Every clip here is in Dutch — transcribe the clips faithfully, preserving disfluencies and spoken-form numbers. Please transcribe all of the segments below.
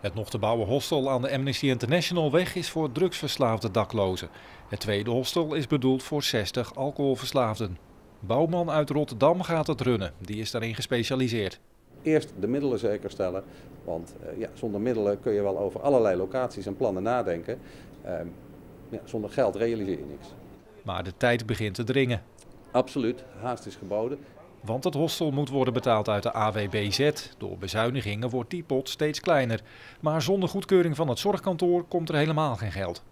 Het nog te bouwen hostel aan de Amnesty Internationalweg is voor drugsverslaafde daklozen. Het tweede hostel is bedoeld voor zestig alcoholverslaafden. Bouwman uit Rotterdam gaat het runnen, die is daarin gespecialiseerd. Eerst de middelen zeker stellen, want ja, zonder middelen kun je wel over allerlei locaties en plannen nadenken. Uh, ja, zonder geld realiseer je niks. Maar de tijd begint te dringen. Absoluut, haast is geboden. Want het hostel moet worden betaald uit de A W B Z. Door bezuinigingen wordt die pot steeds kleiner. Maar zonder goedkeuring van het zorgkantoor komt er helemaal geen geld.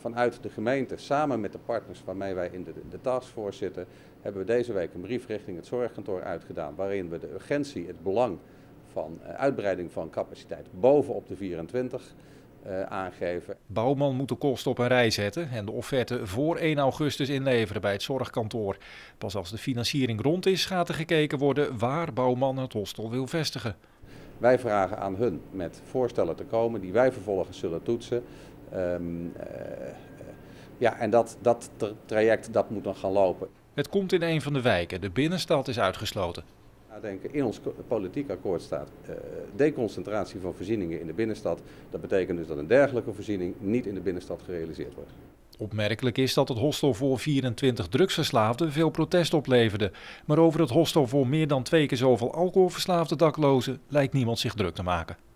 Vanuit de gemeente, samen met de partners waarmee wij in de, de taskforce zitten, hebben we deze week een brief richting het zorgkantoor uitgedaan, waarin we de urgentie, het belang van uh, uitbreiding van capaciteit bovenop de vierentwintig uh, aangeven. Bouwman moet de kosten op een rij zetten en de offerte voor één augustus inleveren bij het zorgkantoor. Pas als de financiering rond is, gaat er gekeken worden waar Bouwman het hostel wil vestigen. Wij vragen aan hun met voorstellen te komen die wij vervolgens zullen toetsen. Um, uh, uh, ja, en dat, dat traject dat moet dan gaan lopen. Het komt in een van de wijken. De binnenstad is uitgesloten. Nadenken. In ons politiek akkoord staat uh, deconcentratie van voorzieningen in de binnenstad. Dat betekent dus dat een dergelijke voorziening niet in de binnenstad gerealiseerd wordt. Opmerkelijk is dat het hostel voor vierentwintig drugsverslaafden veel protest opleverde. Maar over het hostel voor meer dan twee keer zoveel alcoholverslaafde daklozen lijkt niemand zich druk te maken.